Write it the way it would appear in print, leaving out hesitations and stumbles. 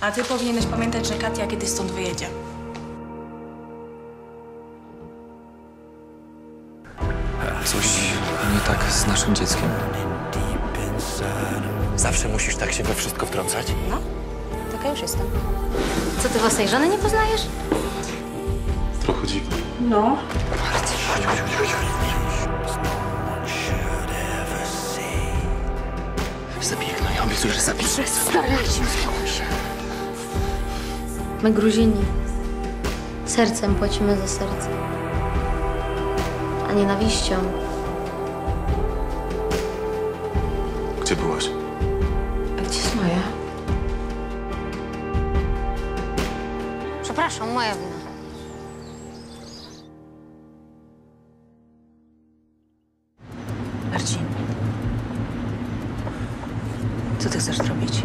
A ty powinieneś pamiętać, że Katia kiedyś stąd wyjedzie. Coś nie tak z naszym dzieckiem. Zawsze musisz tak się we wszystko wtrącać? No, taka już jestem. Co, ty własnej żony nie poznajesz? Trochę dziwne. No. Bardzo. Zabiegnę, ja obiecuję, że zabiję. Przestaraj się. My Gruzini sercem płacimy za serce, a nienawiścią. Gdzie byłaś? A gdzie jest moja? Przepraszam, moja wina. Marcin, co ty chcesz zrobić?